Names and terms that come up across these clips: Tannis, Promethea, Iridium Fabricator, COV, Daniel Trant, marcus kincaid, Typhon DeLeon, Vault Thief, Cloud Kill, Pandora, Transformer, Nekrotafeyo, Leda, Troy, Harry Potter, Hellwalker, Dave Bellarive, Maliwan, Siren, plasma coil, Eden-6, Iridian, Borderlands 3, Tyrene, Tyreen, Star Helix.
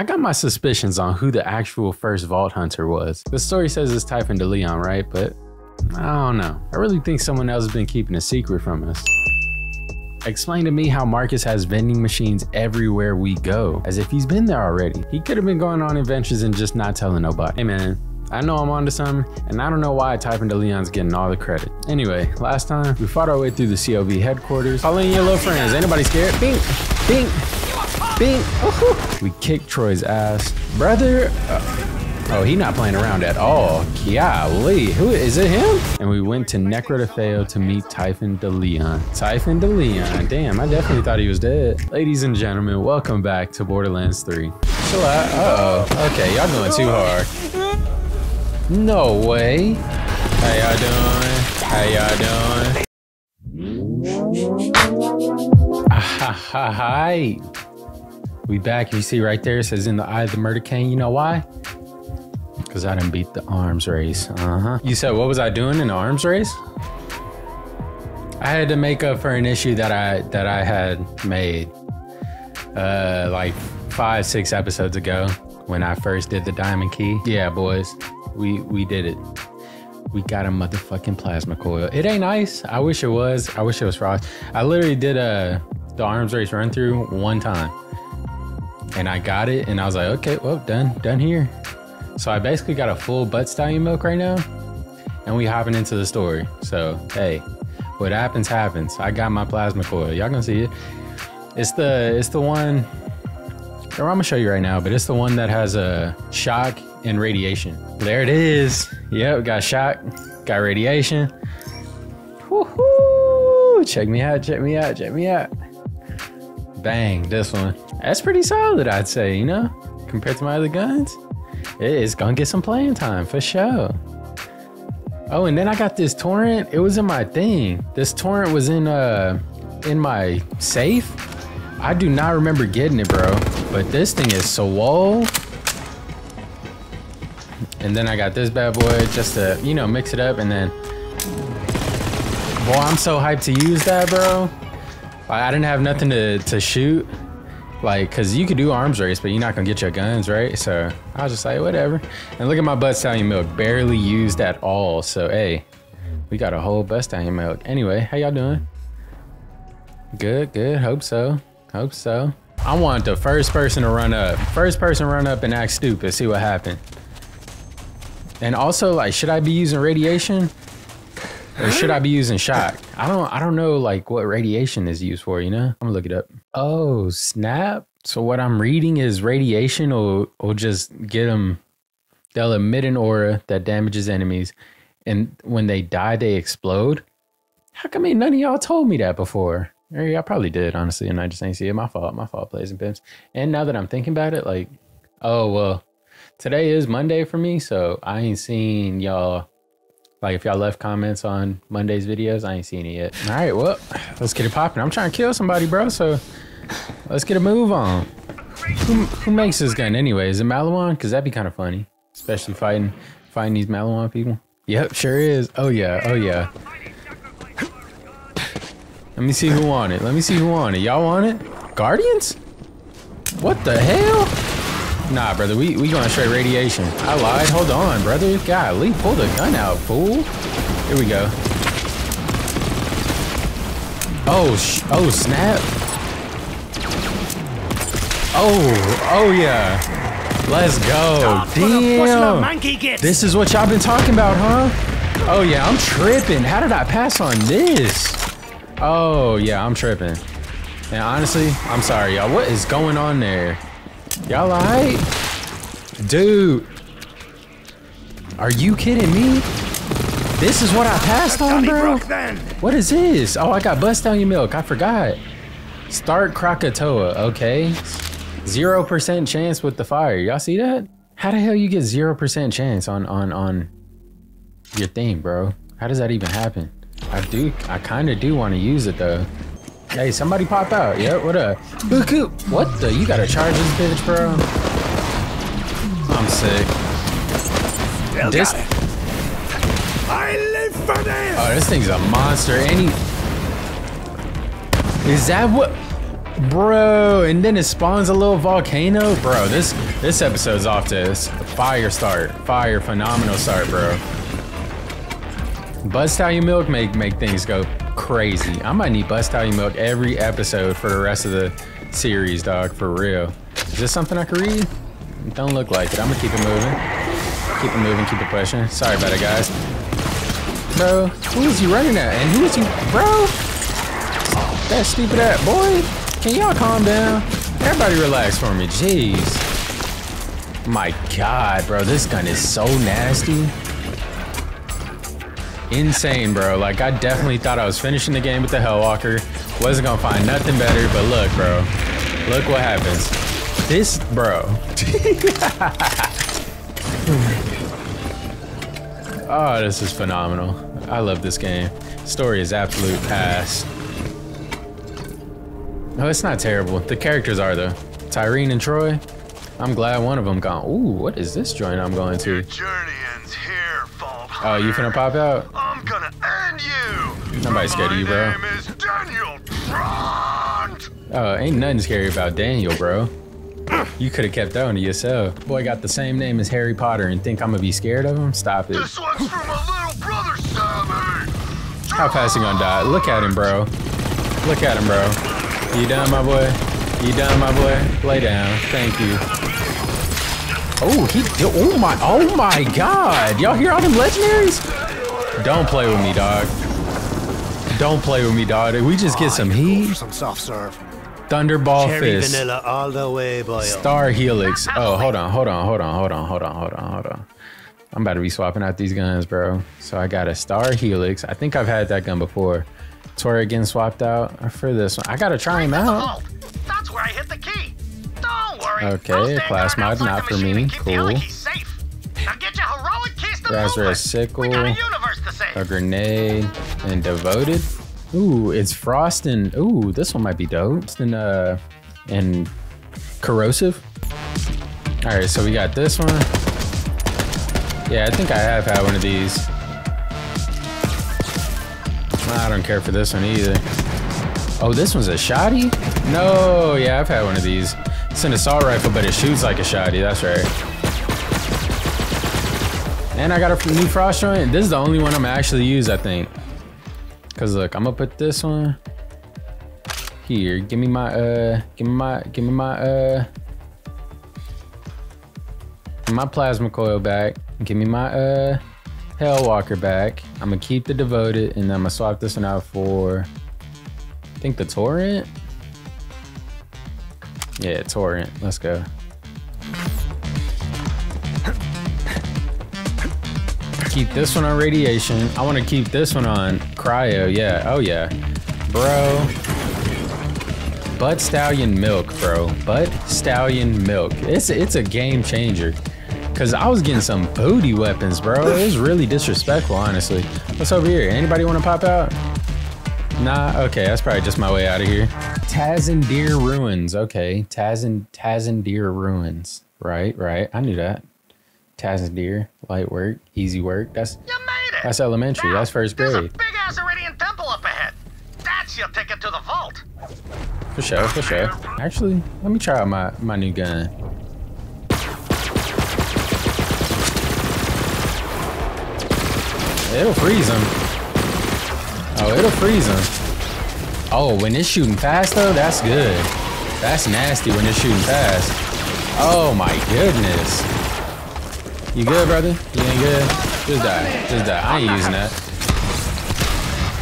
I got my suspicions on who the actual first Vault Hunter was. The story says it's Typhon DeLeon, right? But I don't know. I really think someone else has been keeping a secret from us. Explain to me how Marcus has vending machines everywhere we go, as if he's been there already. He could have been going on adventures and just not telling nobody. Hey man, I know I'm onto something, and I don't know why Typhon DeLeon's getting all the credit. Anyway, last time, we fought our way through the COV headquarters. Call in your little friends, anybody scared? Bink, bink, bink, woohoo! We kicked Troy's ass. Brother, oh, he not playing around at all. Golly, who is it, him? And we went to Nekrotafeyo to meet Typhon DeLeon. Typhon DeLeon, damn, I definitely thought he was dead. Ladies and gentlemen, welcome back to Borderlands 3. Chill out, uh-oh, okay, y'all going too hard. No way. How y'all doing? How y'all doing? Hi. We back. You see right there, it says in the eye of the murder cane. You know why? Because I didn't beat the arms race. You said, what was I doing in the arms race? I had to make up for an issue that I had made like 5-6 episodes ago when I first did the diamond key. Yeah, boys. We did it. We got a motherfucking plasma coil. It ain't ice. I wish it was. I wish it was frost. I literally did the arms race run through one time. And I got it and I was like, okay, well, done here. So I basically got a full butt stallion milk right now. And we hopping into the story. So hey, what happens, happens. I got my plasma coil. Y'all gonna see it. It's the one, or I'm gonna show you right now, but it's the one that has a shock and radiation. There it is. Yep, got shock, got radiation. Woohoo! Check me out, check me out, check me out. Bang, this one. That's pretty solid, I'd say, you know? Compared to my other guns, it's gonna get some playing time for sure. Oh, and then I got this torrent. It was in my thing. This torrent was in my safe. I do not remember getting it, bro. But this thing is swole. And then I got this bad boy just to, you know, mix it up. And then, boy, I'm so hyped to use that, bro. I didn't have nothing to shoot. Like, cause you could do arms race, but you're not gonna get your guns, right? So I was just like, whatever. And look at my butt stallion milk, barely used at all. So hey, we got a whole butt stallion milk. Anyway, how y'all doing? Good, good, hope so, hope so. I want the first person to run up. First person run up and act stupid, see what happened. And also, like, should I be using radiation or should I be using shock? I don't know, like, what radiation is used for, you know? I'm gonna look it up. Oh, snap. So what I'm reading is radiation will just get them. They'll emit an aura that damages enemies. And when they die, they explode. How come ain't none of y'all told me that before? Or y'all probably did, honestly, and I just ain't see it. My fault, plays and pimps. And now that I'm thinking about it, like, oh, well, today is Monday for me, so I ain't seen y'all. Like, if y'all left comments on Monday's videos, I ain't seen it yet. All right, well, let's get it popping. I'm trying to kill somebody, bro, so let's get a move on. Who makes this gun anyway? Is it Maliwan? Because that'd be kind of funny, especially fighting these Maliwan people. Yep, sure is. Oh, yeah. Oh, yeah. Let me see who on it. Let me see who on it. Y'all want it? Guardians? What the hell? Nah, brother, we going straight radiation. I lied. Hold on, brother. Golly, pull the gun out, fool. Here we go. Oh, snap. Oh, yeah. Let's go. Damn. This is what y'all been talking about, huh? Oh, yeah, I'm tripping. How did I pass on this? Oh, yeah, I'm tripping. And honestly, I'm sorry, y'all. What is going on there? Y'all alright? Dude. Are you kidding me? This is what I passed on, bro? What is this? Oh, I got bust down your milk. I forgot. Start Krakatoa, okay. 0% chance with the fire. Y'all see that? How the hell you get 0% chance on your thing, bro? How does that even happen? I kinda do wanna use it though. Hey, somebody pop out. Yeah, what up? What the? You gotta charge this bitch, bro. I'm sick. Still this. Got it. I live for this. Oh, this thing's a monster. Is that what? Bro, and then it spawns a little volcano. Bro, this episode's off to a fire start. Fire, phenomenal start, bro. Buzz Tallium Milk make things go crazy. I might need Buzz Tallium Milk every episode for the rest of the series, dog, for real. Is this something I can read? It don't look like it. I'm gonna keep it moving. Keep it moving, keep it pushing. Sorry about it, guys. Bro, who is you running at? And who is you, bro? That stupid ass boy. Can y'all calm down? Everybody relax for me, jeez. My God, bro, this gun is so nasty. Insane, bro. Like, I definitely thought I was finishing the game with the Hellwalker. Wasn't gonna find nothing better, but look, bro. Look what happens. This, bro. Oh, this is phenomenal. I love this game. Story is absolute ass. No, it's not terrible. The characters are, though. Tyreen and Troy. I'm glad one of them gone. Ooh, what is this joint I'm going to? Your journey ends here, Vault Hunter. Oh, you finna pop out? I'm gonna end you. Nobody's scared of you, bro. My name is Daniel Trant. Oh, ain't nothing scary about Daniel, bro. You could have kept that one to yourself. Boy got the same name as Harry Potter and think I'm gonna be scared of him? Stop it. This one's from my little brother, Sammy. How fast he gonna die? Look at him, bro. Look at him, bro. You done, my boy? You done, my boy? Lay down. Thank you. Oh, he. Oh my God. Y'all hear all them legendaries? Don't play with me, dog. Don't play with me, dog. If we just get some heat. Some soft serve. Thunderball Fist. Vanilla all the way, boy. Star Helix. Oh, hold on. I'm about to be swapping out these guns, bro. So I got a Star Helix. I think I've had that gun before. Tori again swapped out for this one. I gotta try him out. That's where I hit the key. Don't worry. Okay, class mod not for me. Cool. Now get your heroic keys to Razor Sickle. We got a universe to save. A grenade and devoted. Ooh, it's frost and ooh, this one might be dope. And corrosive. All right, so we got this one. Yeah, I think I have had one of these. I don't care for this one either. Oh, this one's a shotty? No, yeah, I've had one of these. It's an assault rifle, but it shoots like a shotty. That's right. And I got a new frost joint. This is the only one I'm actually use, I think. Cause look, I'm gonna put this one here. Give me my plasma coil back. Give me my Hellwalker back. I'm gonna keep the devoted, and I'm gonna swap this one out for, I think, the torrent. Yeah, torrent. Let's go. Keep this one on radiation. I want to keep this one on cryo. Yeah. Oh yeah, bro. Butt Stallion Milk, bro. Butt Stallion Milk. It's a game changer. Cause I was getting some booty weapons, bro. It was really disrespectful, honestly. What's over here? Anybody want to pop out? Nah. Okay, that's probably just my way out of here. Tazandir Ruins. Okay, Tazandir Ruins. Right, right. I knew that. Tazandir, light work, easy work. That's you made it. That's elementary. Now, that's first grade. There's a big ass Iridian temple up ahead. That's your ticket to the vault. For sure, for sure. Actually, let me try out my new gun. It'll freeze him. Oh, it'll freeze him. Oh, when it's shooting fast though, that's good. That's nasty when it's shooting fast. Oh my goodness. You good, brother? You ain't good? Just die. Just die. I ain't using that.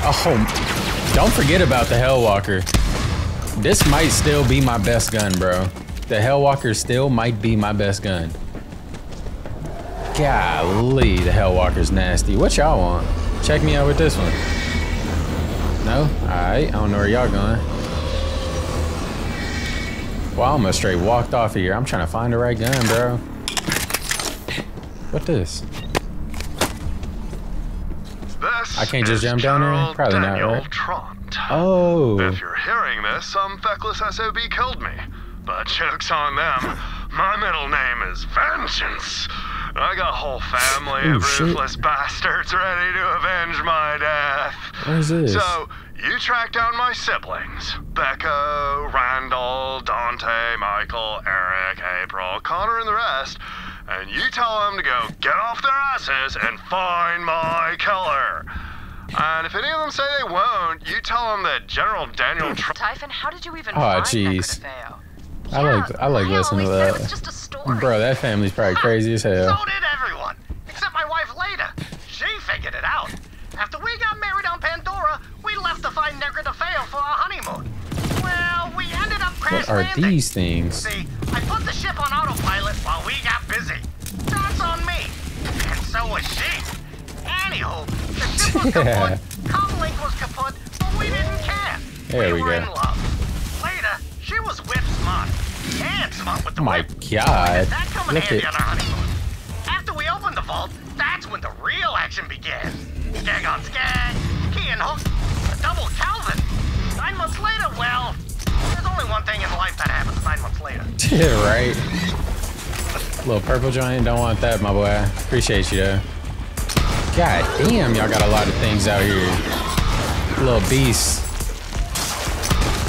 Oh, don't forget about the Hellwalker. This might still be my best gun, bro. The Hellwalker still might be my best gun. Golly, the Hellwalker's nasty. What y'all want? Check me out with this one. No? Alright, I don't know where y'all going. Well, I almost straight walked off of here. I'm trying to find the right gun, bro. What this? I can't just jump down there? Probably not, right? Trant. Oh. If you're hearing this, some feckless SOB killed me. But joke's on them. My middle name is Vengeance. I got a whole family of ruthless bastards ready to avenge my death. What is this? So You track down my siblings. Becca, Randall, Dante, Michael, Eric, April, Connor, and the rest. And you tell them to go get off their asses and find my killer. And if any of them say they won't, you tell them that General Daniel Typhon, how did you even find Nekrotafeyo? I like listening to that. It was just a story. Bro, that family's probably crazy as hell. So did everyone, except my wife Leda. She figured it out. After we got married on Pandora, we left to find Nekrotafeyo for our honeymoon. Well, we ended up crash landing. What are these things? See, I put the ship on autopilot while we got busy. That's on me. And so was she. Anywho, the ship was kaput, comlink was kaput, but we didn't care. There we were in love. Leda, she was whip smart. And smart with the whip. My God. That come in handy on our honeymoon. After we opened the vault, that's when the real action began. Skag on Skag, Key and Hook, a double Calvin. 9 months later, well, there's only one thing in life that happens 9 months later. Yeah, right. Little purple giant, don't want that, my boy. Appreciate you, though. God damn, y'all got a lot of things out here. Little beasts.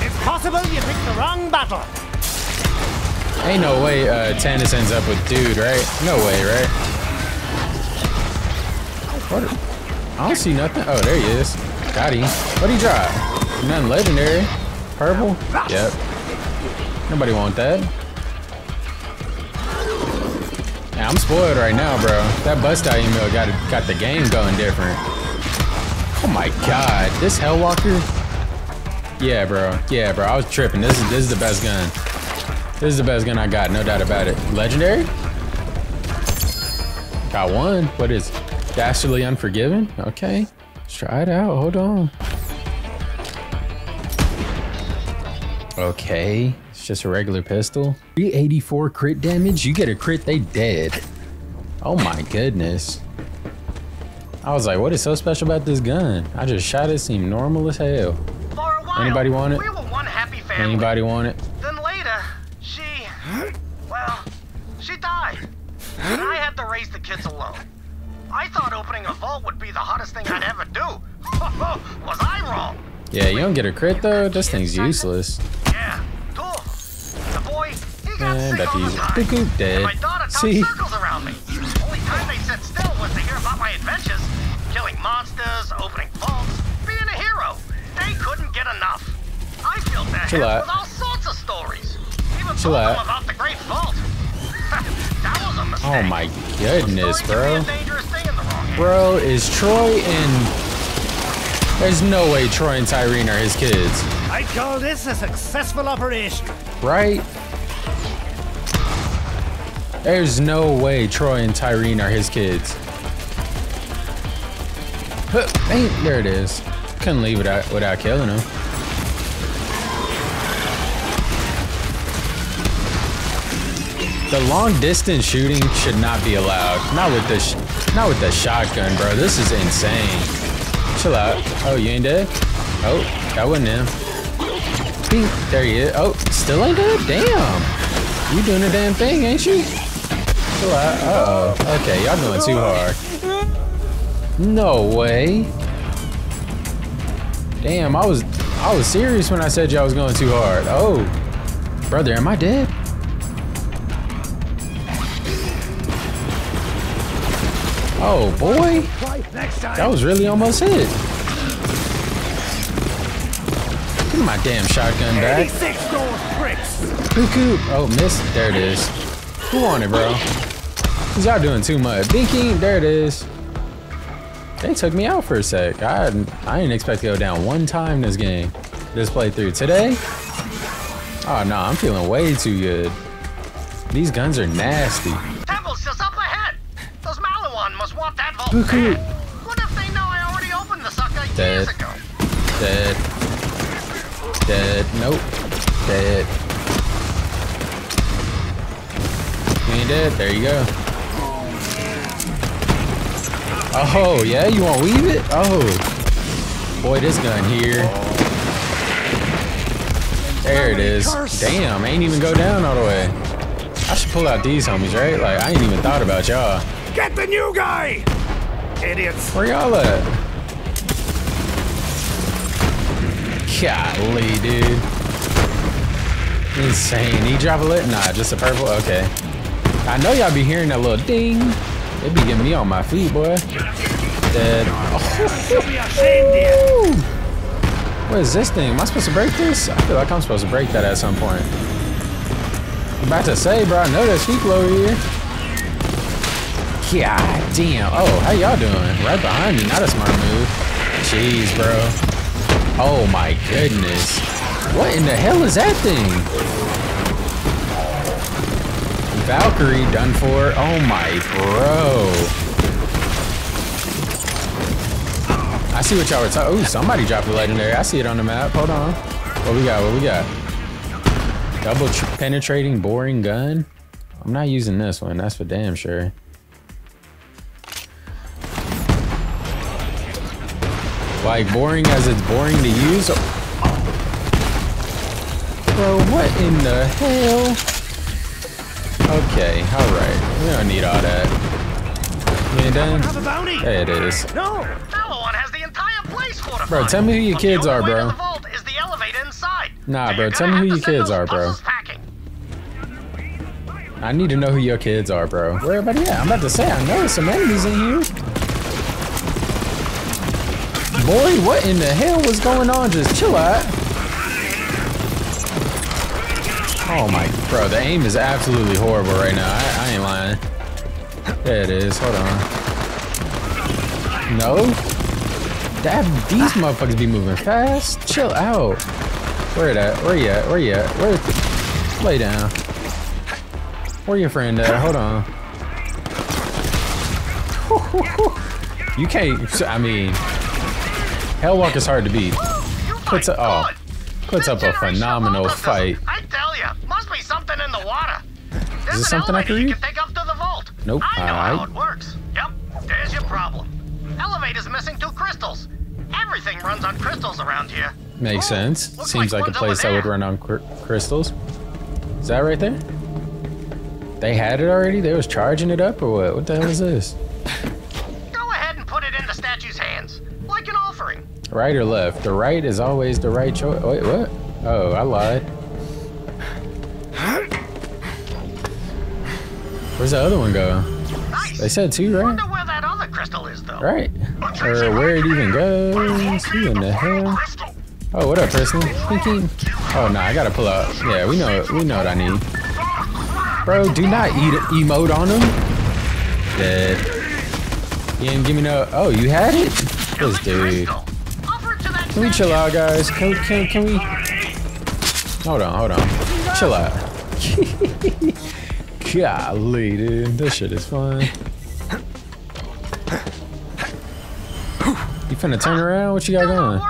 It's possible you picked the wrong battle. Ain't no way Tannis ends up with dude, right? No way, right? What? I don't see nothing. Oh, there he is. Got him. What'd he drop? Nothing legendary. Purple? Yep. Nobody want that. Yeah, I'm spoiled right now, bro. That bust out email got the game going different. Oh my God. This Hellwalker? Yeah, bro. Yeah, bro. I was tripping. This is the best gun. This is the best gun I got. No doubt about it. Legendary? Got one. What is it? Dastardly Unforgiven? Okay. Let's try it out. Hold on. Okay. It's just a regular pistol. 384 crit damage. You get a crit, they dead. Oh my goodness. I was like, what is so special about this gun? I just shot it, seemed normal as hell. For a while, anybody want it? We were one happy family. Anybody want it? Then later, she died. And I had to raise the kids alone. I thought opening a vault would be the hottest thing I'd ever do. Was I wrong? Yeah, you don't get a crit though. This thing's useless. Yeah, cool. The boy, he got sick all the time. Cuckoo, dead. My daughter circles around me. Only time they sit still was to hear about my adventures, killing monsters, opening vaults, being a hero. They couldn't get enough. I filled their heads with all sorts of stories. Even told them about the Great Vault. That was a mistake. Oh my goodness, bro. Bro, is Troy and... There's no way Troy and Tyreen are his kids. I call this a successful operation. Right? There's no way Troy and Tyreen are his kids. There it is. Couldn't leave it without killing him. The long distance shooting should not be allowed. Not with the shotgun, bro. This is insane. Chill out. Oh, you ain't dead? Oh, that wasn't him. Bing. There he is. Oh, still ain't dead? Damn. You doing a damn thing, ain't you? Chill out. Uh-oh. Okay, y'all going too hard. No way. Damn, I was serious when I said y'all was going too hard. Oh. Brother, am I dead? Oh boy, that was really almost hit. Give me my damn shotgun back. Cuckoo. Oh, missed. There it is. Who on it, bro? Cause y'all doing too much. Binky, there it is. They took me out for a sec. I didn't expect to go down one time this game. This playthrough today. Oh no, I'm feeling way too good. These guns are nasty. Cuckoo. What if they know I already opened the sucker years ago? Dead. Dead. Nope. Dead. You ain't dead. There you go. Oh, yeah? You want to weave it? Oh. Boy, this gun here. There it is. Damn, I ain't even go down all the way. I should pull out these homies, right? Like, I ain't even thought about y'all. Get the new guy! Idiots. Where y'all at? Golly, dude. Insane. He drop a lit? Nah, just a purple? Okay. I know y'all be hearing that little ding. It be getting me on my feet, boy. Dead. Oh. What is this thing? Am I supposed to break this? I feel like I'm supposed to break that at some point. I'm about to say, bro, I know there's people over here. God damn. Oh, how y'all doing? Right behind me. Not a smart move. Jeez, bro. Oh my goodness. What in the hell is that thing? Valkyrie done for. Oh my bro. I see what y'all were talking. Oh, somebody dropped a legendary. I see it on the map. Hold on. What we got? What we got? Double penetrating boring gun. I'm not using this one. That's for damn sure. Like boring as it's boring to use. Bro, what in the hell? Okay, all right. We don't need all that. You ain't done? There it is. No. Maliwan has the entire place fortified. Bro, tell me who your kids are, bro. The vault is the elevator inside. Nah, bro. Tell me who your kids are, bro. I need to know who your kids are, bro. Where everybody at? I'm about to say I know some enemies in here. Boy, what in the hell was going on? Just chill out. Oh my, bro, the aim is absolutely horrible right now. I ain't lying. There it is. Hold on. No. These motherfuckers be moving fast. Chill out. Where it at? Where you at? Where you at? Where? Lay down. Where your friend at? Hold on. You can't. I mean. Hellwalker is hard to beat. Puts up a phenomenal fight. I tell ya, must be something in the water. Is this something I can read? Take up to the vault. Nope. I know how it works. Yep. There's your problem. Elevator's missing two crystals. Everything runs on crystals around here. Makes sense. Seems like a place that would run on crystals. Is that right there? They had it already. They was charging it up or what? What the hell is this? Go ahead and put it in the statue's hands, like an offering. Right or left? The right is always the right choice. Wait, what? Oh, I lied. Where's the other one go? Nice. They said two, right? I wonder where that other crystal is, though. Right. Or where it even goes. Who in the hell? Oh, what up, Kristen? Oh, nah, I gotta pull out. Yeah, we know what I need. Bro, do not emote on him. Dead. You didn't give me no. Oh, you had it? This dude. Can we chill out, guys? Can we? Hold on. Chill out. Golly, dude. This shit is fun. You finna turn around? What you got going?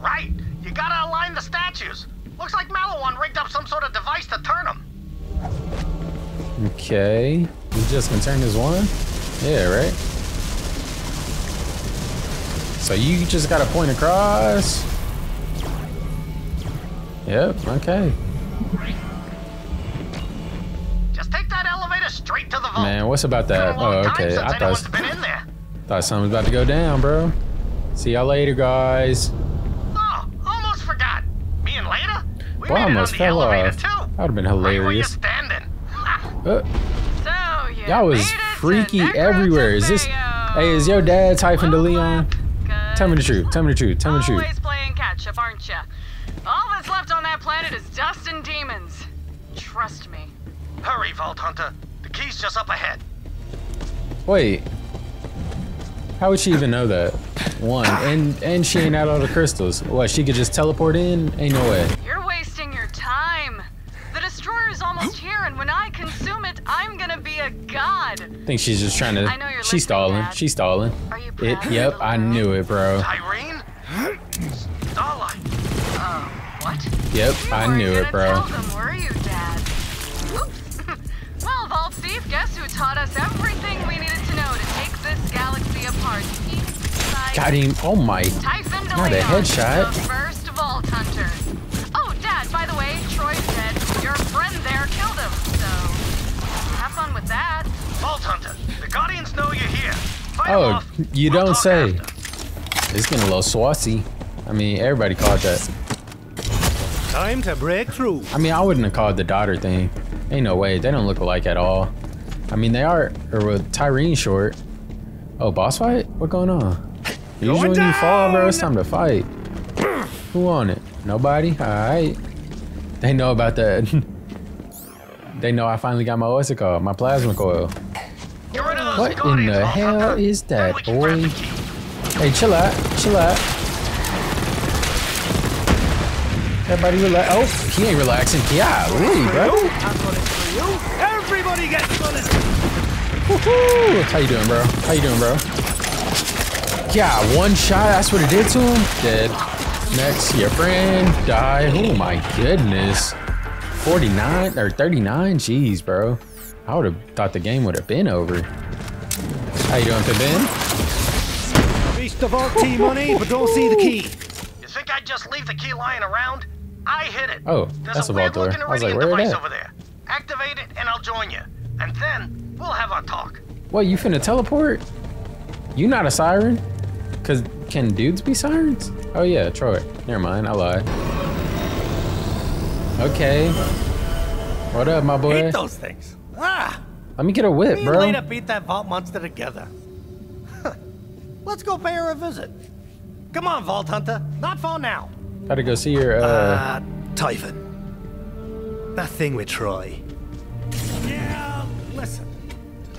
Right. You gotta align the statues. Looks like Maliwan rigged up some sort of device to turn them. Okay. He's just gonna turn this one? Yeah, right? So you just gotta point across. Yep, okay. Just take that elevator straight to the vault. Man, what's about that? Oh, okay. I thought something was about to go down, bro. See y'all later, guys. Oh, almost forgot. Being later? We made it on the elevator too. That would've been hilarious. Y'all was freaky everywhere. Is this? Hey, is your dad Typhon DeLeon? Tell me the truth. Always playing catch up, aren't ya? All that's left on that planet is dust and demons. Trust me. Hurry, Vault Hunter. The key's just up ahead. Wait. How would she even know that? One, and she ain't out all the crystals. What, she could just teleport in? Ain't no way. You're wasting your time. The Destroyer is almost here, and when I consume it, I'm gonna be a god. I think she's just trying to. I know you're she's stalling. Are you proud? Yep, I knew it, bro. Irene? Starlight. What? Yep, I knew it, bro. Tell them, were you, Dad? Oops. Well, Vault Thief, guess who taught us everything we needed to know to take this galaxy apart? Got him. Oh my. Typhon DeLeon, not a headshot. The first Vault Hunter. Oh, Dad, by the way, Troy's dead. Your friend there killed him, so have fun with that. Vault Hunter, the Guardians know you're here. Fight off. You don't say. It's getting a little saucy. I mean, everybody called that. Time to break through. I mean, I wouldn't have called the daughter thing. Ain't no way. They don't look alike at all. I mean, they are. Or with Tyrene short. Oh, boss fight? What going on? Usually when you fall, bro, it's time to fight. Who on it? Nobody? All right. They know about that. They know I finally got my my plasma coil. What in the hell is that, boy? Hey, chill out, chill out. Everybody relax. Oh, he ain't relaxing. Yeah, really, bro. Everybody gets bullet. Woohoo! How you doing, bro? How you doing, bro? Yeah, one shot. That's what it did to him. Dead. Next, your friend die. Oh my goodness. 49 or 39? Jeez, bro. I would have thought the game would have been over. How you doing, Ben? Reached the vault team money, but don't see the key. You think I'd just leave the key lying around? I hit it. Oh, that's a vault door. I was like, where is that? Activate it, and I'll join you. And then we'll have our talk. What, you finna teleport? You not a siren? Cause can dudes be sirens? Oh yeah, Troy. Never mind, I lied. Okay. What up, my boy? Hate those things. Ah. Let me get a whip, bro. We need to beat that vault monster together. Let's go pay her a visit. Come on, Vault Hunter. Not far now. Gotta go see your Typhon. That thing with Troy. Yeah, listen.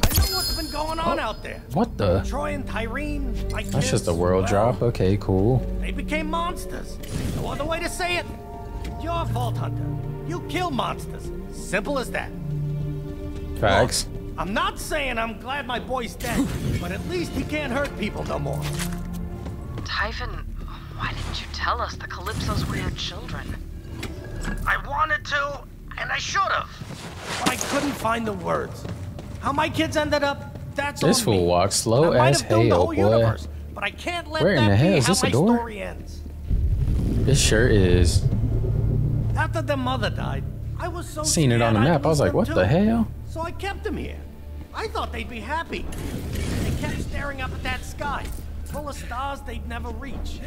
I know what's been going on out there. What the? Troy and Tyrene. That's just a world drop. Okay, cool. They became monsters. No other way to say it. You're Vault Hunter. You kill monsters. Simple as that. Facts. Look, I'm not saying I'm glad my boy's dead, but at least he can't hurt people no more. Typhon, why didn't you tell us the Calypso's were your children? I wanted to, and I should have. But I couldn't find the words. How my kids ended up, that's this on fool me. Walks slow as hell, boy. Universe, but I can't let where that in the hell is this a door? This sure is. After their mother died, I was so seen it on the map. I was like, what the hell? So I kept them here. I thought they'd be happy. They kept staring up at that sky, full of stars they'd never reach.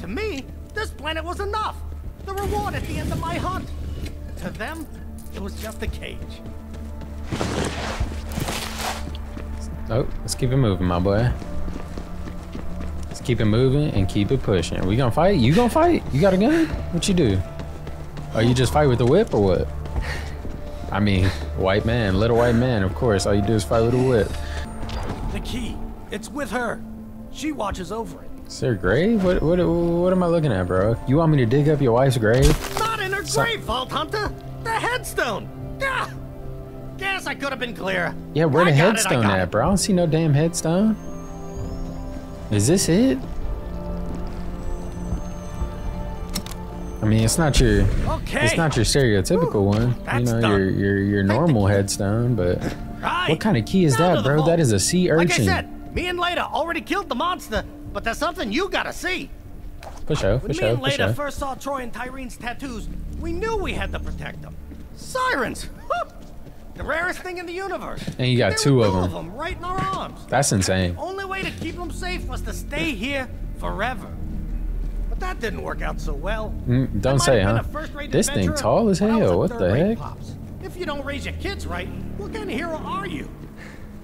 To me, this planet was enough. The reward at the end of my hunt. To them, it was just a cage. Oh, let's keep it moving, my boy. Let's keep it moving and keep it pushing. We gonna fight? You gonna fight? You got a gun? What you do? Oh, you just fight with the whip or what? I mean, white man, little white man, of course. All you do is fight with a whip. The key, it's with her. She watches over it. Is there a grave? What am I looking at, bro? You want me to dig up your wife's grave? Not in her grave, Vault Hunter. The headstone. Ah, guess I could have been clearer. Yeah, where the headstone at, bro? I don't see no damn headstone. Is this it? I mean, it's not your, it's not your stereotypical one, you know, your normal headstone, but what kind of key is that, bro? That is a sea urchin. Like I said, me and Leda already killed the monster, but there's something you gotta see. When me and Leda first saw Troy and Tyrene's tattoos, we knew we had to protect them. Sirens, whoop, the rarest thing in the universe. And you got two of them right in our arms. That's insane. The only way to keep them safe was to stay here forever. That didn't work out so well. Don't say, huh? This thing tall as hell. What the heck? Pops. If you don't raise your kids right, what kind of hero are you?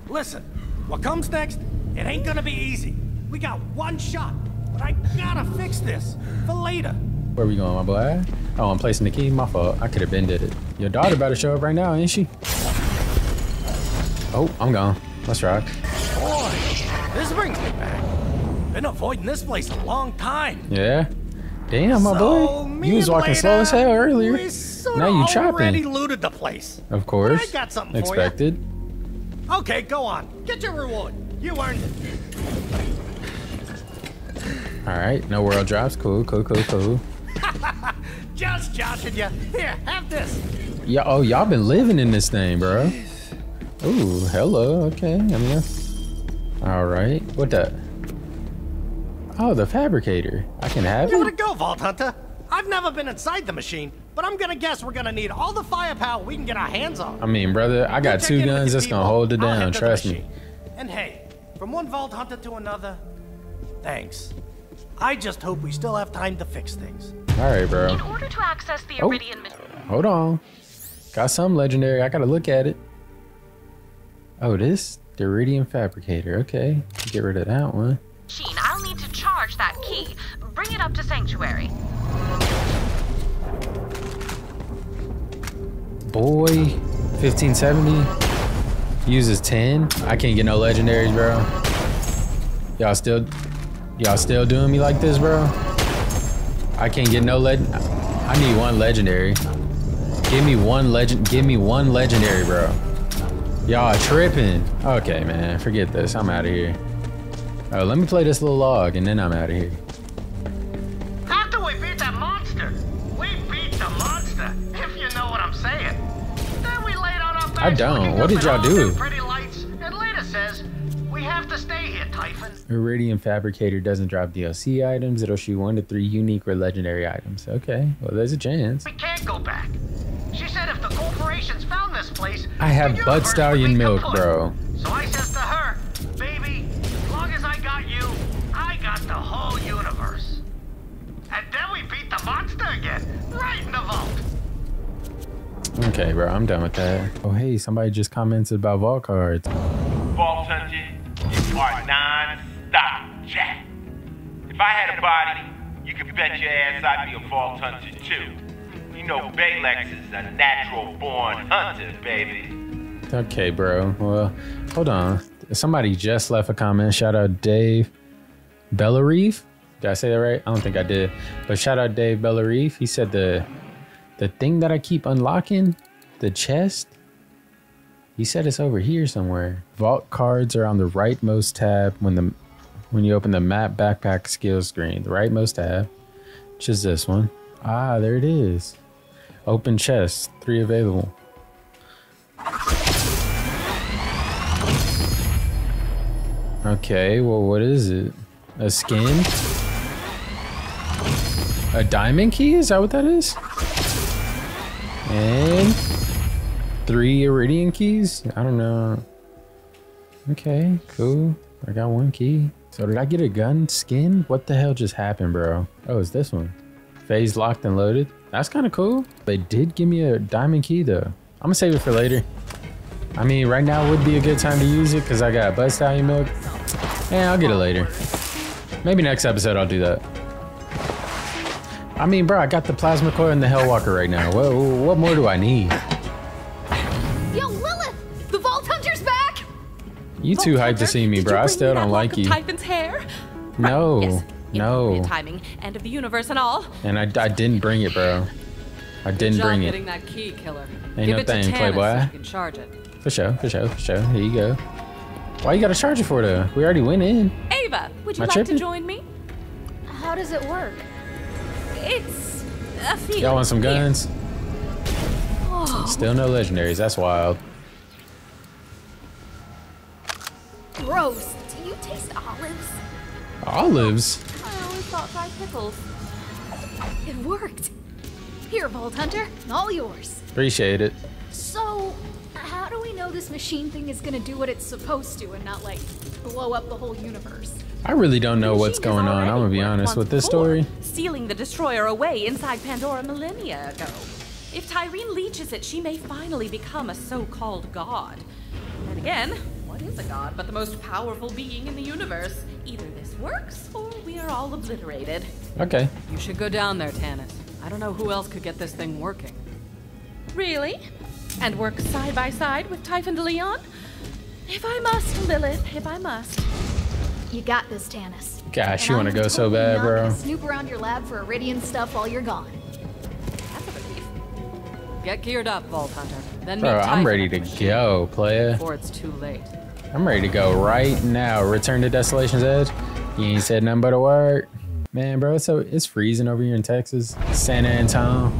Listen, what comes next, it ain't gonna be easy. We got one shot, but I gotta fix this for later. Where we going, my boy? Oh, I'm placing the key. My fault. I could have been did it. Your daughter about to show up right now, ain't she? Oh, I'm gone. Let's rock. Boy, this brings me back. Been avoiding this place a long time. Yeah. Damn, my boy. You was walking slow as hell earlier. Now you chopping. Already looted the place. Of course. I got something expected. For you. Okay, go on. Get your reward. You earned it. All right. No world drops. Cool. Cool. Cool. Cool. Just joshing you. Here, have this. Yeah. Oh, y'all been living in this thing, bro. Ooh. Hello. Okay. I'm here. All right. What that? Oh, the fabricator. I can have it? Give it a go, Vault Hunter. I've never been inside the machine, but I'm gonna guess we're gonna need all the firepower we can get our hands on. I mean, brother, I got two guns that's gonna hold it down, trust me. And hey, from one Vault Hunter to another, thanks. I just hope we still have time to fix things. Alright, bro. In order to access the Iridian... Hold on. Got something legendary. I gotta look at it. Oh, this? The Iridium Fabricator. Okay. Get rid of that one. Sheen, I'll need to charge that key. Bring it up to Sanctuary. Boy, 1570 uses 10. I can't get no legendaries, bro. Y'all still doing me like this, bro? I can't get no I need one legendary. Give me one legendary, bro. Y'all tripping. Okay, man, forget this. I'm out of here. Oh, let me play this little log and then I'm out of here. After we beat that monster, we beat the monster. If you know what I'm saying. I don't. What did y'all do? Pretty lights, and later says, we have to stay here, Typhon. Iridium Fabricator doesn't drop DLC items. It'll shoot 1 to 3 unique or legendary items. Okay. Well, there's a chance. We can't go back. She said if the corporations found this place, I have butt stallion milk, bro. So I says to her, baby, as long as I got you, I got the whole universe. And then we beat the monster again, right in the vault. Okay, bro, I'm done with that. Oh, hey, somebody just commented about vault cards. Vault hunting, you are non-stop jack. If I had a body, you could bet your ass I'd be a vault hunter too. You know, Baylex is a natural-born hunter, baby. Okay, bro. Well, hold on. Somebody just left a comment. Shout out Dave Bellarive. Did I say that right? I don't think I did. But shout out Dave Bellarive. He said the thing that I keep unlocking, the chest, you said it's over here somewhere. Vault cards are on the rightmost tab when you open the map backpack skill screen. The rightmost tab, which is this one. Ah, there it is. Open chest, 3 available. Okay, well, what is it? A skin? A diamond key? Is that what that is? And 3 Iridian keys? I don't know. Okay, cool. I got 1 key. So did I get a gun skin? What the hell just happened, bro? Oh, it's this one. Phase locked and loaded. That's kind of cool. They did give me a diamond key though. I'm gonna save it for later. I mean, right now would be a good time to use it because I got butt stallion milk. And I'll get it later. Maybe next episode I'll do that. I mean, bro, I got the plasma coil and the Hellwalker right now. What more do I need? Yo, Lilith! The Vault Hunter's back! You too hyped to see me, bro. I still don't like you. Typhon's hair? No. Yes. No. Timing, end of the universe and all. And I didn't bring it, bro. I didn't bring it. Getting that key, killer. Ain't no thing, Playboy. For sure. Here you go. Why you gotta charge it for, though? We already went in. Ava, would you like to join me? How does it work? It's a few. Y'all want some guns? Oh. Still no legendaries. That's wild. Gross. Do you taste olives? Olives? I always thought fried pickles. It worked. Here, Vault Hunter. All yours. Appreciate it. So, how do we know this machine thing is going to do what it's supposed to and not, like, blow up the whole universe? I really don't know what's going on. I'm gonna be honest with this story. Sealing the Destroyer away inside Pandora millennia ago. If Tyrene leeches it, she may finally become a so-called god. And again, what is a god but the most powerful being in the universe? Either this works or we are all obliterated. Okay. You should go down there, Tannis. I don't know who else could get this thing working. Really? And work side by side with Typhon DeLeon? If I must, Lilith, if I must. You got this, Tannis. Gosh, you want to go so bad, bro. Snoop around your lab for Iridian stuff while you're gone. That's a relief. Get geared up, Vault Hunter. Then bro, I'm ready to go, player. Before it's too late. I'm ready to go right now. Return to Desolation's Edge. You ain't said nothing but a word. Man, bro, so it's freezing over here in Texas. San Antonio.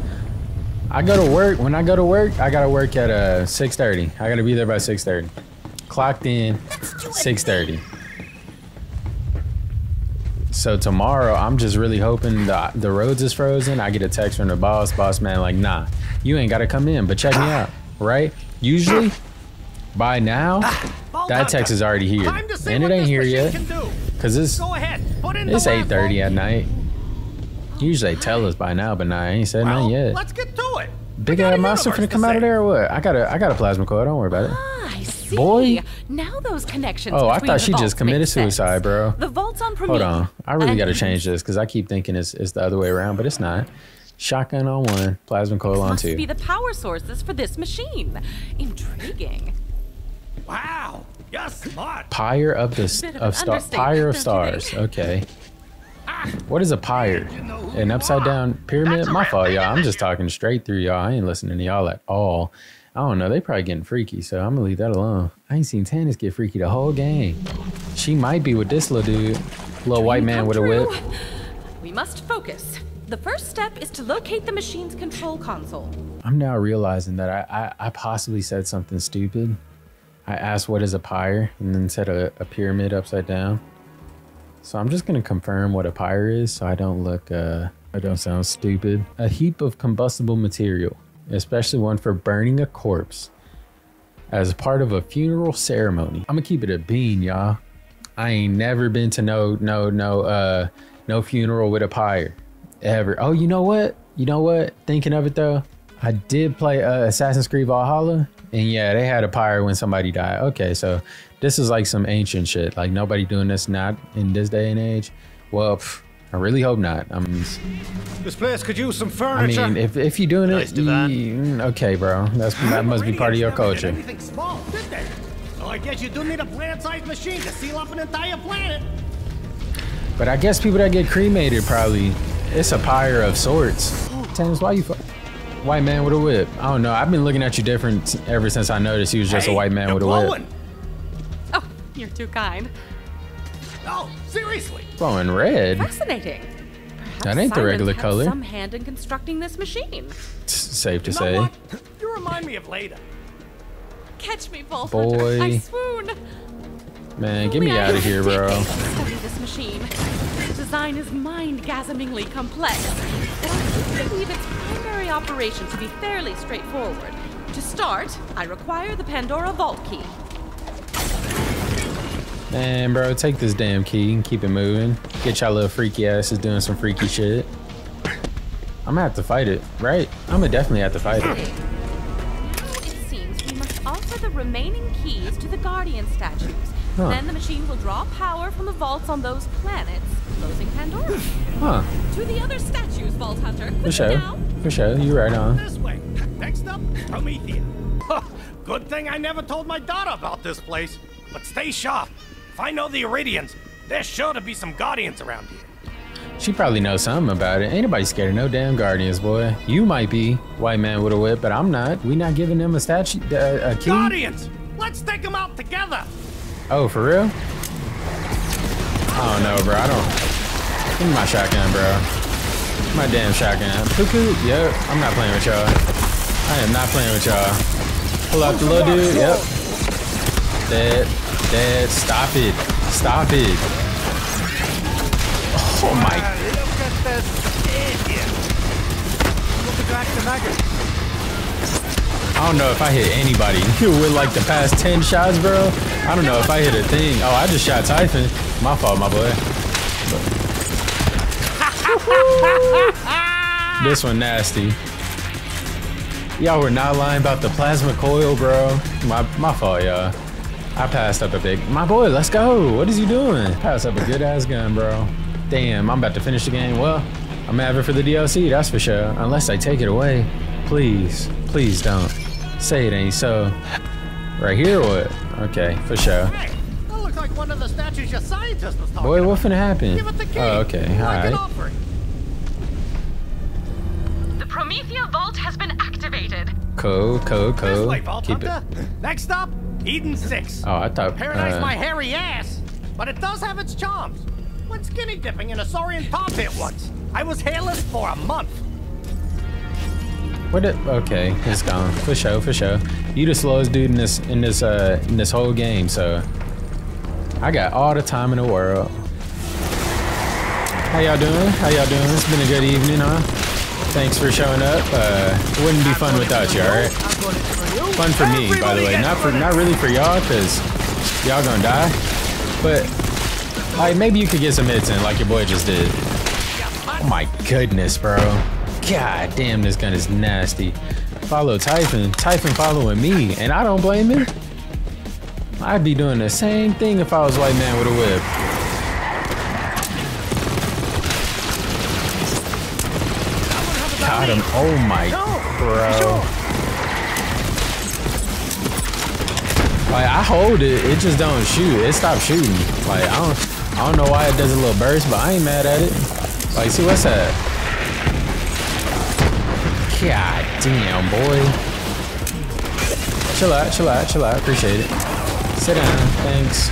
I go to work. When I go to work, I got to work at 6:30. I got to be there by 6:30. Clocked in 6:30. So tomorrow, I'm just really hoping the roads is frozen. I get a text from the boss. Boss man like, nah, you ain't got to come in, but check me out, right? Usually, by now, that text is already here. And it ain't here yet. Cause it's 8:30 at night. Usually they tell us by now, but nah, I ain't said nothing yet. Let's get to it. Big ass monster finna come out of there or what? I got a plasma coil. Don't worry about it. I see. Boy, now those connections. Oh, I thought she just committed suicide, bro. The vaults on Promethea. Hold on, I really gotta change this because I keep thinking it's the other way around, but it's not. Shotgun on one, plasma coil on two. Must be the power sources for this machine. Intriguing. Wow, you're smart. Pyre of stars. Okay. What is a pyre? An upside down pyramid? My fault, y'all. I'm just talking straight through y'all. I ain't listening to y'all at all. I don't know. They probably getting freaky, so I'm gonna leave that alone. I ain't seen Tannis get freaky the whole game. She might be with this little dude, little white man with a whip. We must focus. The first step is to locate the machine's control console. I'm now realizing that I possibly said something stupid. I asked what is a pyre and then said a pyramid upside down. So I'm just gonna confirm what a pyre is so I don't look, I don't sound stupid. A heap of combustible material, especially one for burning a corpse as part of a funeral ceremony. I'm gonna keep it a bean, y'all. I ain't never been to no funeral with a pyre, ever. Oh, you know what? You know what? Thinking of it though, I did play Assassin's Creed Valhalla, and yeah, they had a pyre when somebody died. Okay, so this is like some ancient shit. Like nobody doing this, not in this day and age. Well, pff, I really hope not. I mean, this place could use some furniture. I mean, if you're doing it, okay, bro. That must be part of your culture. Small, did they? So I guess you do need a planet-sized machine to seal up an entire planet. But I guess people that get cremated probably, it's a pyre of sorts. Tannis, why you white man with a whip? I don't know. I've been looking at you different ever since I noticed you was just a white man with a whip. Oh, you're too kind. Oh, seriously. Blowing red. Fascinating. Perhaps that ain't Siren the regular color. Some hand in constructing this machine. Safe to say. What? You remind me of Leda. Catch me, Volford. Boy, I swoon. Man, get me out of here, bro. Study this machine. The design is mind-gasmingly complex. And I believe its primary operation to be fairly straightforward. To start, I require the Pandora vault key. Man, bro, take this damn key and keep it moving. Get y'all little freaky asses doing some freaky shit. I'm gonna have to fight it, right? I'm gonna definitely have to fight it. Now it seems we must offer the remaining keys to the Guardian statues. Huh. Then the machine will draw power from the vaults on those planets, closing Pandora. Huh. To the other statues, Vault Hunter. For sure. Now. For sure. You're right on. This way. Next up, Promethea. Good thing I never told my daughter about this place. But stay sharp. If I know the Iridians, there's sure to be some Guardians around here. She probably knows something about it. Ain't nobody scared of no damn Guardians, boy. You might be white man with a whip, but I'm not. We not giving them a statue, a key. Guardians! Let's take them out together! Oh, for real? I don't know, bro. I don't. Give me my shotgun, bro. My damn shotgun. Cuckoo. Yep. I'm not playing with y'all. I am not playing with y'all. Pull out the little dude. Yep. Dead. Dead. Stop it. Stop it. Oh my. Look at this idiot. Look back to Nugget. I don't know if I hit anybody with like the past 10 shots, bro. I don't know if I hit a thing. Oh, I just shot Typhon. My fault, my boy. This one nasty. Y'all were not lying about the plasma coil, bro. My fault, y'all. I passed up a big... My boy, let's go. What is you doing? Pass up a good-ass gun, bro. Damn, I'm about to finish the game. Well, I'm having for the DLC, that's for sure. Unless I take it away. Please. Please don't. Say it ain't so. Right here or what? Okay, for sure. Hey, that looks like one of the statues your scientist was talking about. Boy, what finna happen? Give it the key. Oh, okay, alright. The Promethea vault has been activated. Cool. Keep it. Next up, Eden-6. Oh, I thought... Paradise my hairy ass, but it does have its charms. Went skinny dipping in a Saurian tar pit once. I was hairless for a month. What it, okay, it's gone. For sure, for sure. You the slowest dude in this whole game, so I got all the time in the world. How y'all doing? How y'all doing? It's been a good evening, huh? Thanks for showing up. Wouldn't be fun without you, alright? Fun for me, by the way. Not really for y'all, cause y'all gonna die. But Like, maybe you could get some hits in like your boy just did. Oh my goodness, bro. God damn, this gun is nasty. Follow Typhon. Typhon following me, and I don't blame him. I'd be doing the same thing if I was white man with a whip. Got him. Oh my, bro. Like, I hold it, it just don't shoot. It stopped shooting. Like, I don't know why it does a little burst, but I ain't mad at it. Like, see what's that? God damn, boy. Chill out, chill out, chill out. Appreciate it. Sit down, thanks.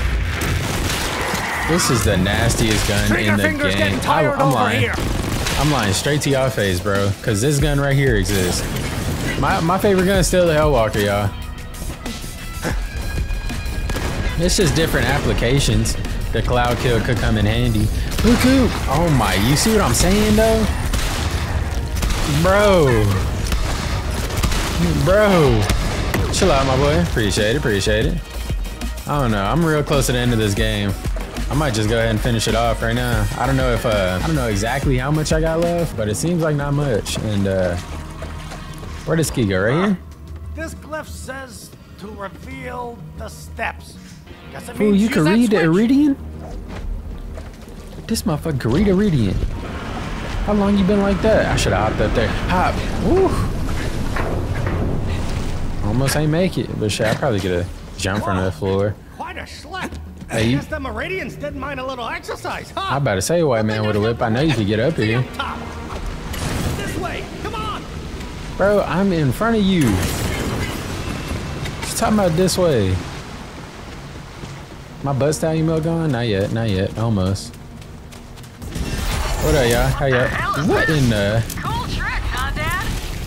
This is the nastiest gun in the game. I'm lying. I'm lying straight to y'all face, bro. Cause this gun right here exists. My favorite gun is still the Hellwalker, y'all. It's just different applications. The Cloud Kill could come in handy. Cuckoo! Oh my, you see what I'm saying though? Bro. Chill out, my boy. Appreciate it, appreciate it. I don't know. I'm real close to the end of this game. I might just go ahead and finish it off right now. I don't know if I don't know exactly how much I got left, but it seems like not much. And where does Key go? Right here. This glyph says to reveal the steps. Guess it means you can read the Iridian. This motherfucker can read Iridian. How long you been like that? I should have hopped up there. Hop. Woo. Almost ain't make it, but shit, I probably get a jump from the floor. Quite a schlep. Hey, guess them Iridians didn't mind a little exercise, huh? I about to say, white man with a whip. I know you can get up here. This way. Come on. Bro, I'm in front of you. Just talking about this way. My butt style email gone? Not yet, not yet. Almost. What up, y'all? How y'all? What in the? Cool trick, huh, Dad?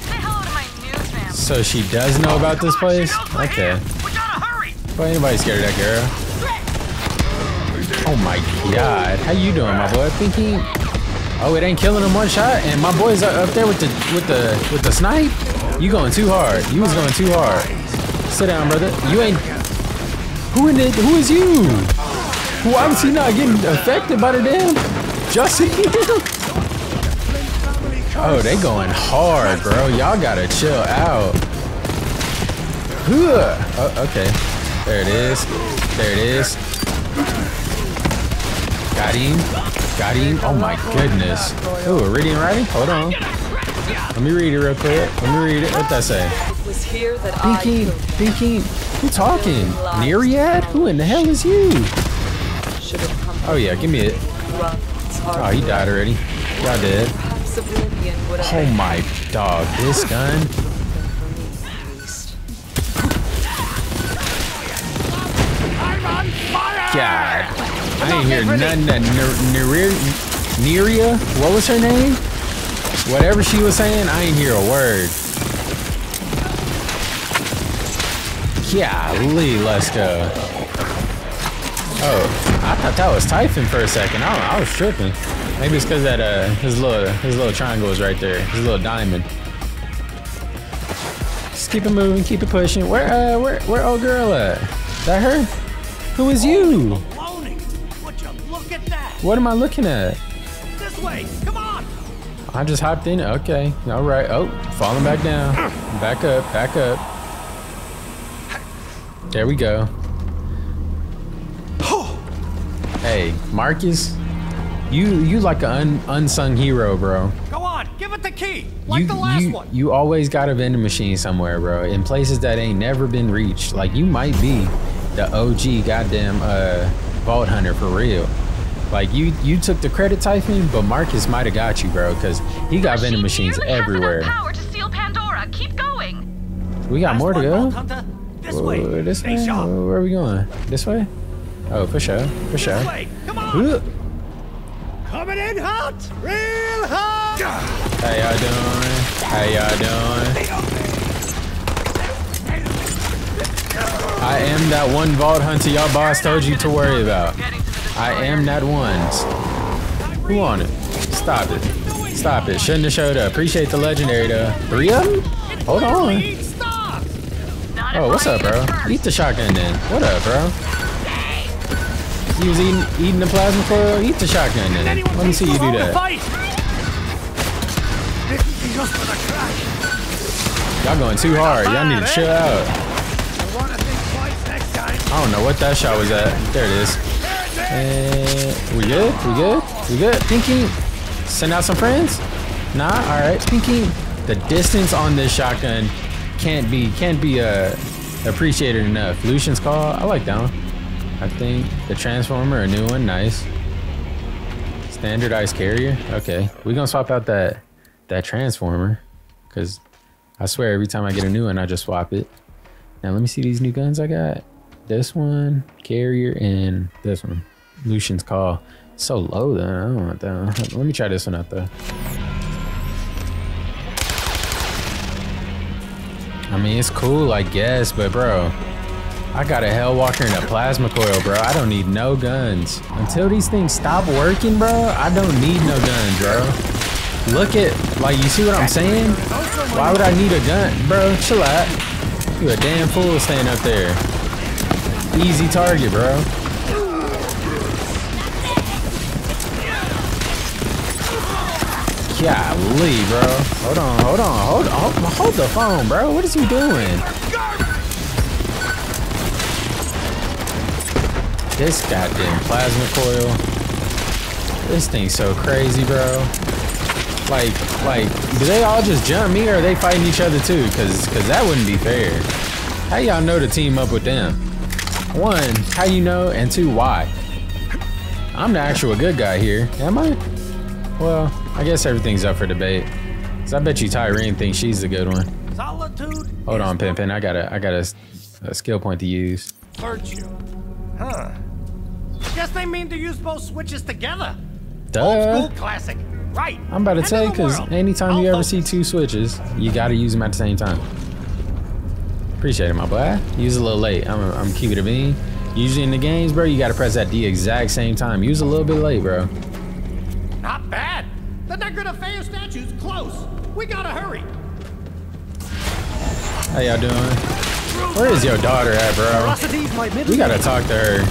Say hello to my news family. So she does know about this place? Okay. Why anybody scared of that girl? Oh my god. How you doing, my boy? Pinky? Oh, it ain't killing him one shot? And my boy's up there with the snipe? You going too hard. You was going too hard. Sit down, brother. You ain't... Who in it? Who is you? Who obviously not getting affected by the damn... Justin? Oh, they going hard, bro. Y'all gotta chill out. Oh, okay. There it is. There it is. Got him. Got him. Oh my goodness. Ooh, Iridian writing? Hold on. Let me read it real quick. Let me read it. What'd that say? Thinking. Thinking. Who talking? Neread? Who in the hell is you? Oh yeah, give me it. Oh, he died already. Y'all dead. Oh my dog. This gun. God, I ain't hear nothing that Neria, what was her name? Whatever she was saying, I ain't hear a word. Golly, let's go. Oh, I thought that was Typhon for a second. I was tripping. Maybe it's because that his little triangle is right there. His little diamond. Just keep it moving, keep it pushing. Where old girl at? Is that her? Who is you? Look at that. What am I looking at? This way. Come on. I just hopped in. Okay. All right. Oh, falling back down. Back up. Back up. There we go. Hey, Marcus, you like an unsung hero, bro. Go on. Give it the key. Like the last one. You always got a vending machine somewhere, bro. In places that ain't never been reached. Like you might be the OG goddamn vault hunter for real. Like you took the credit, Typhon, but Marcus might have got you, bro, because he got vending machines everywhere. Power to steal Pandora. Keep going. We got more to go. Whoa, this way. Where are we going? This way? Oh, for sure. For sure. Come on. Coming in hot, real hot. How y'all doing? How y'all doing? I am that one vault hunter y'all boss told you to worry about. I am that one. Who on it? Stop it. Stop it. Shouldn't have showed up. Appreciate the legendary though. 3 of them? Hold on. Oh, what's up, bro? Eat the shotgun then. What up, bro? to use Eden the plasma coil. Eat the shotgun. Let me see you do that. Y'all going too hard. Y'all need to chill out. I don't know what that shot was at. There it is. We good? We good? We good? Pinky, send out some friends. Nah. All right. Pinky, the distance on this shotgun can't be appreciated enough. Lucian's Call. I like that one. I think the Transformer, a new one, nice. Standardized carrier. Okay, we gonna swap out that Transformer, cause I swear every time I get a new one, I just swap it. Now let me see these new guns I got. This one, carrier, and this one, Lucian's Call. It's so low though, I don't want that one. Let me try this one out though. I mean, it's cool, I guess, but bro, I got a Hellwalker and a plasma coil, bro. I don't need no guns. Until these things stop working, bro, I don't need no guns, bro. Look at, like, you see what I'm saying? Why would I need a gun? Bro, chill out. You a damn fool standing up there. Easy target, bro. Golly, bro. Hold on, hold on, hold on. Hold the phone, bro. What is he doing? This goddamn plasma coil. This thing's so crazy, bro. Like, do they all just jump me or are they fighting each other too? Cause that wouldn't be fair. How y'all know to team up with them? One, how you know? And two, why? I'm the actual good guy here, am I? Well, I guess everything's up for debate. Cause I bet you Tyrene thinks she's the good one. Solitude. Hold on, Pimpin. I got a skill point to use. Virtue. Huh. Guess they mean to use both switches together. Duh. Old school classic. Right. I'm about to tell you, because anytime you ever see two switches, you got to use them at the same time. Appreciate it, my boy. Use a little late. I'm keeping it bean. Usually in the games, bro, you got to press at the exact same time. Use a little bit late, bro. Not bad. The Nekrotafeyo statue's close. We got to hurry. How y'all doing? Where is your daughter at, bro? We gotta talk to her.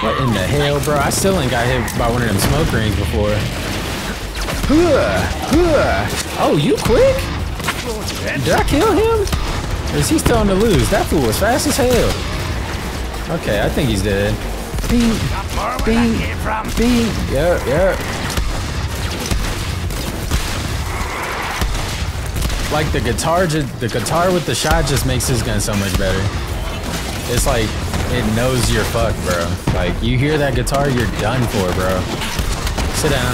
What in the hell, bro? I still ain't got hit by one of them smoke rings before. Oh, you quick? Did I kill him? Or is he still on the loose? That fool was fast as hell. Okay, I think he's dead. Beep, beep, beep. Yep, yep. Like the guitar with the shot just makes this gun so much better. It's like it knows you're fucked, bro. Like you hear that guitar, you're done for, bro. Sit down.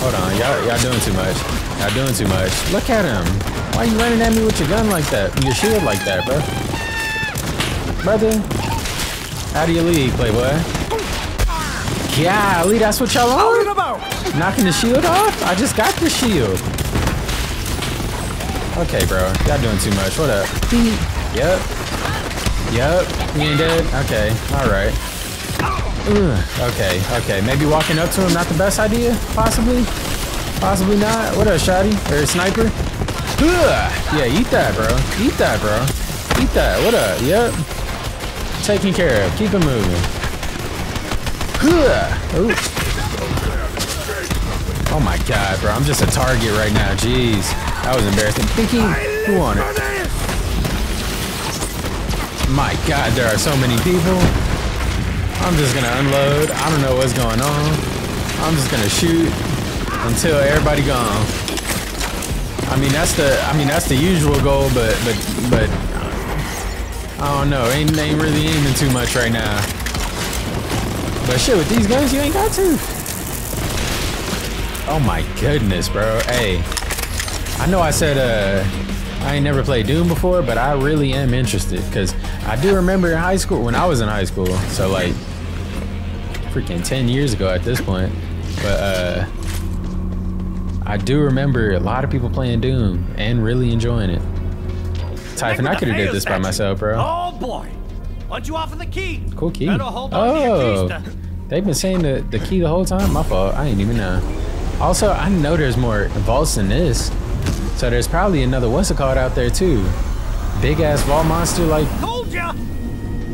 Hold on. Y'all doing too much. Y'all doing too much. Look at him. Why you running at me with your gun like that? Your shield like that, bro. Brother, how do you lead, playboy? Golly, that's what y'all on? Knocking the shield off? I just got the shield. Okay, bro. Y'all doing too much. What up? Yep. You ain't dead? Okay. All right. Okay. Maybe walking up to him not the best idea? Possibly? Possibly not? What up, shotty? Or a sniper? Yeah, eat that, bro. Eat that. What up? Yep. Taken care of. Keep it moving. Oh my god, bro. I'm just a target right now. Jeez. That was embarrassing. Pinky, who on it? My god, there are so many people. I'm just gonna unload. I don't know what's going on. I'm just gonna shoot until everybody gone. I mean that's the usual goal, but I don't know. Ain't really aiming too much right now. But shit, with these guns, you ain't got to. Oh my goodness, bro. Hey. I know I said I ain't never played Doom before, but I really am interested because I do remember in high school, when I was in high school, so like freaking 10 years ago at this point, but I do remember a lot of people playing Doom and really enjoying it. Typhon, I could have did this by myself, bro. Oh boy, why don't you offer the key? Cool key. Oh, they've been saying the key the whole time? My fault, I ain't even know. Also, I know there's more vaults than this. So there's probably another what's it called out there too. Big ass vault monster like. Told ya.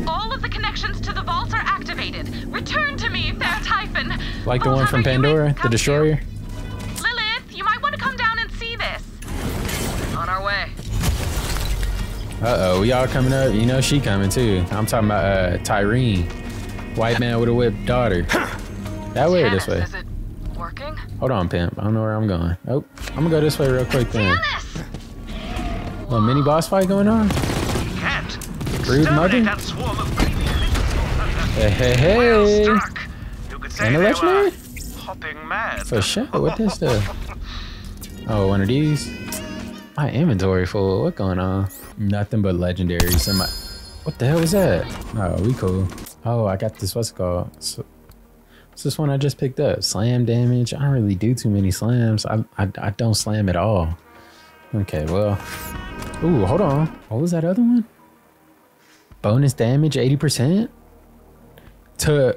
All of the connections to the vaults are activated. Return to me, fair Typhon. Like the one from Pandora, the Destroyer. Lilith, you might want to come down and see this. On our way. Uh-oh, we all coming up. You know she coming too. I'm talking about Tyrene. White man with a whip daughter. That way or this way? Is it working? Hold on, pimp. I don't know where I'm going. Oh, I'm gonna go this way real quick then. A mini boss fight going on? Rude mother? Hey, hey, hey. Well and a legendary? For sure, what this stuff? Oh, one of these. My inventory full. What going on? Nothing but legendaries. What the hell was that? Oh, we cool. Oh, I got this. What's it called? What's this one I just picked up? Slam damage. I don't really do too many slams. I don't slam at all. Okay, well. Ooh, hold on. What was that other one? Bonus damage 80% to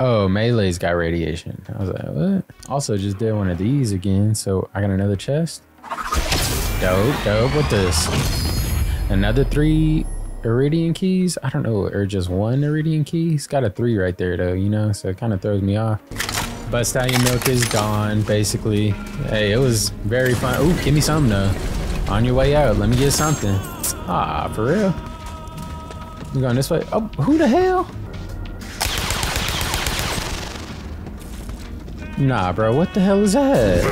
melee's got radiation. I was like, what? Also just did one of these again, so I got another chest. Dope. What this? Another 3 Iridian keys? I don't know, or just 1 Iridian key? It's got a 3 right there though, you know, so it kind of throws me off. But Stallion Milk is gone, basically. Hey, it was very fun. Ooh, give me something though. On your way out, let me get something. Ah, for real. I'm going this way. Oh, who the hell? Nah, bro, what the hell is that?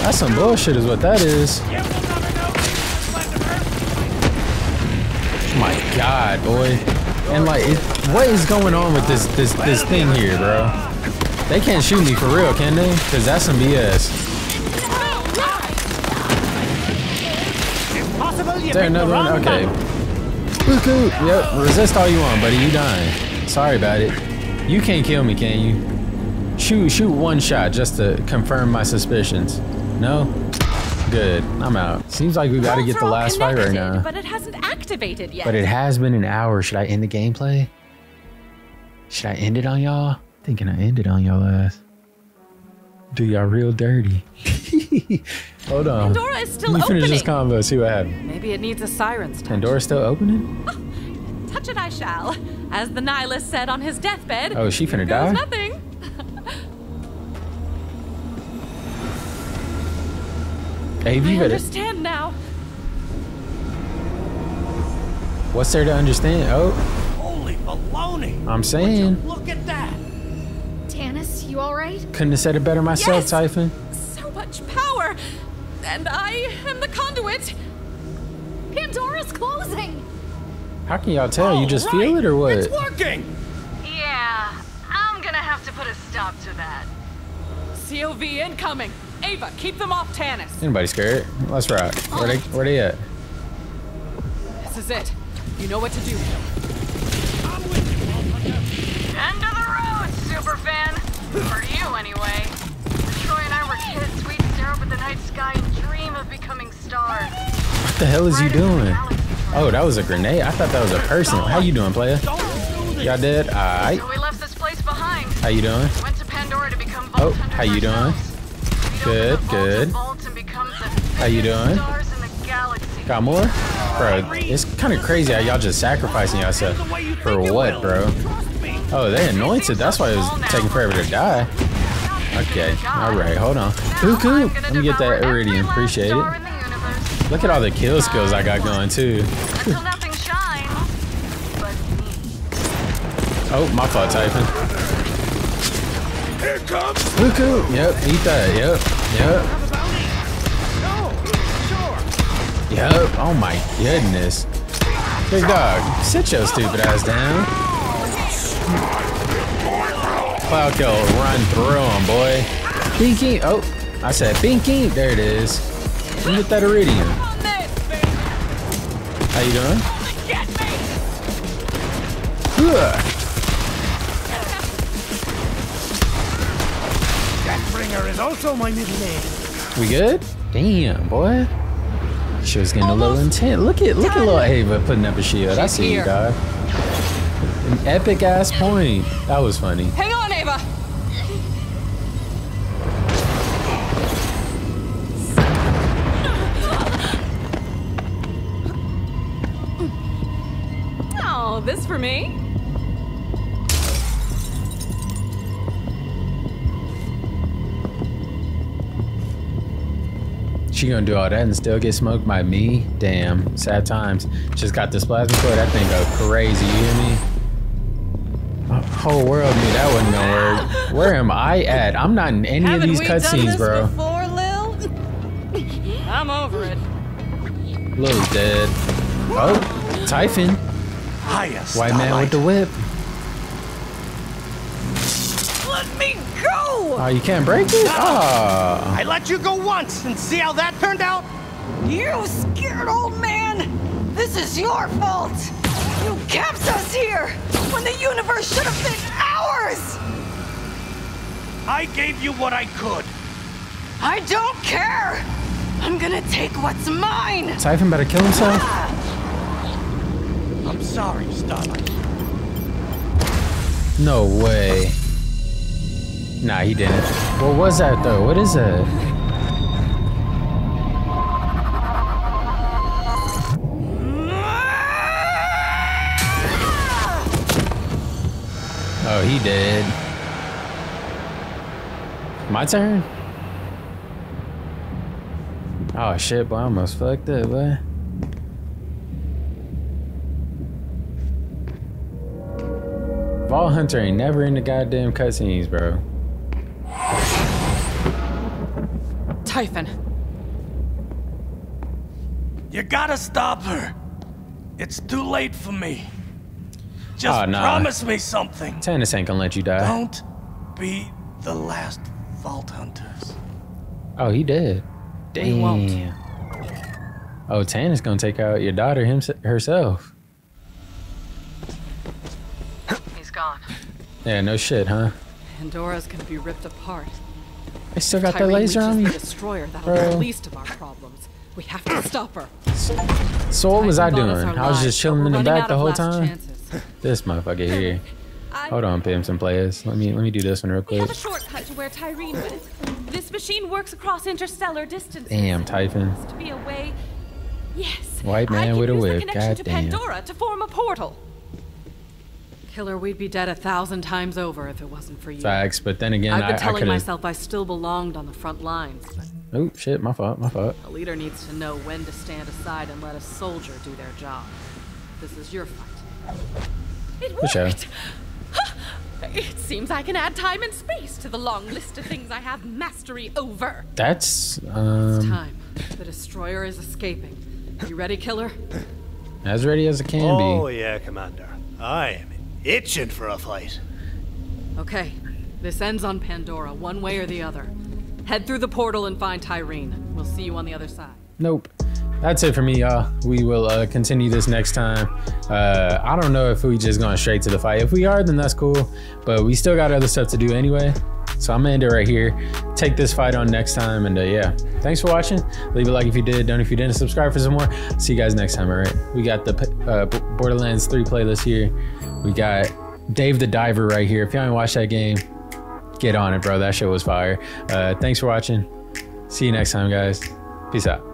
That's some bullshit is what that is. My God, boy. And like, what is going on with this thing here, bro? They can't shoot me for real, can they? Cause that's some BS. Is there another one? Okay. Yep, resist all you want, buddy. You dying. Sorry about it. You can't kill me, can you? Shoot one shot just to confirm my suspicions. No? Good. I'm out. Seems like we gotta get the last fight right now. But it hasn't activated yet. But it has been an hour. Should I end the gameplay? Should I end it on y'all? Thinking I ended on y'all ass. Do y'all real dirty. Hold on. Pandora is still opening. Let me finish this convo, see what happened. Maybe it needs a siren's touch. Pandora's still opening? Oh, touch it I shall. As the nihilist said on his deathbed. Oh, is she finna die? Nothing. Hey, I understand now. What's there to understand? Oh. Holy baloney. I'm saying. Look at that. Tannis, you all right? Couldn't have said it better myself, yes. Typhon. So much power. And I am the conduit. Pandora's closing. How can y'all tell? You just feel it or what? It's working. Yeah, I'm gonna have to put a stop to that. COV incoming. Ava, keep them off Tannis. Anybody scared? Let's rock. Where they at? This is it. You know what to do. I'm with you. End of the road, super fan. For you anyway. Troy and I were kids. We'd stare up at the night sky and dream of becoming stars. What the hell is you doing? Oh, that was a grenade. I thought that was a person. How you doing, player? Y'all dead? All right. So we left this place behind. How you doing? Went to Pandora to become vault. Oh, how you doing? Good, good. How you doing? Got more? Bro, it's kind of crazy how y'all just sacrificing yourself. For what, bro? Oh, they anointed. That's why it was taking forever to die. Okay, all right, hold on. Cuckoo! Let me get that Iridium. Appreciate it. Look at all the kill skills I got going, too. Oh, my fault, Typhon. Cuckoo! Yep, eat that. Yep. Oh my goodness. Big dog, sit your stupid ass down. Cloud Kill, run through him, boy. Pinky, oh, I said Pinky. There it is. Let me get that Iridium. How you doing? Deathbringer is also my middle name. We good? Damn, boy. She was getting a little intense. Look at little Ava putting up a shield. I see you, dog. An epic ass point. That was funny. Hang on, Ava. all of this for me? She gonna do all that and still get smoked by me? Damn, sad times. Just got this plasma coil, that thing go crazy, you hear me? My whole world knew that wasn't gonna work. Where am I at? I'm not in any of these cutscenes, bro. Before, Lil? I'm over it. Lil's dead. Oh, Typhon. White man with the whip. Let me go! Oh, you can't break it? Oh. I let you go once and see how that turned out? You scared old man! This is your fault! You kept us here when the universe should have been ours! I gave you what I could. I don't care! I'm gonna take what's mine! Typhon better kill himself? I'm sorry, Starlight. No way. Nah, he didn't. What was that though? What is that? Oh, he did. My turn? Oh shit, boy, I almost fucked up, boy. Vault Hunter ain't never in the goddamn cutscenes, bro. Typhon. You gotta stop her. It's too late for me. Just promise me something. Tannis ain't gonna let you die. Don't be the last Vault Hunters. Oh, he did. They won't. Oh, Tannis gonna take out your daughter herself. He's gone. Yeah, no shit, huh? Pandora's gonna be ripped apart. I still got the laser on me. Destroyer, that'll be the least of our problems. We have to stop her. So what was I doing? I was just chilling in the back the whole time. This motherfucker here. Hold on, pimps and players. Let me do this one real quick. We have a shortcut to where Tyrene went. This machine works across interstellar distances. Damn, Typhon. To be away. Yes. White man with a whip. God damn. Pandora to form a portal. Killer, we'd be dead 1,000 times over if it wasn't for you. Facts, but then again, I've been telling myself I still belonged on the front lines. But oh shit, my fault, my fault. A leader needs to know when to stand aside and let a soldier do their job. This is your fight. It worked. It seems I can add time and space to the long list of things I have mastery over. That's it's time. The Destroyer is escaping. You ready, Killer? As ready as it can be. Oh yeah, Commander. I am itching for a fight. Okay, this ends on Pandora, one way or the other. Head through the portal and find Tyrene. We'll see you on the other side. Nope. That's it for me, y'all. We will continue this next time. I don't know if we just going straight to the fight. If we are, then that's cool. But we still got other stuff to do anyway. So I'm gonna end it right here. Take this fight on next time. And yeah, thanks for watching. Leave a like if you did. Don't if you didn't. Subscribe for some more. See you guys next time, all right? We got the Borderlands 3 playlist here. We got Dave the Diver right here. If y'all ain't watched that game, get on it, bro. That shit was fire. Thanks for watching. See you next time, guys. Peace out.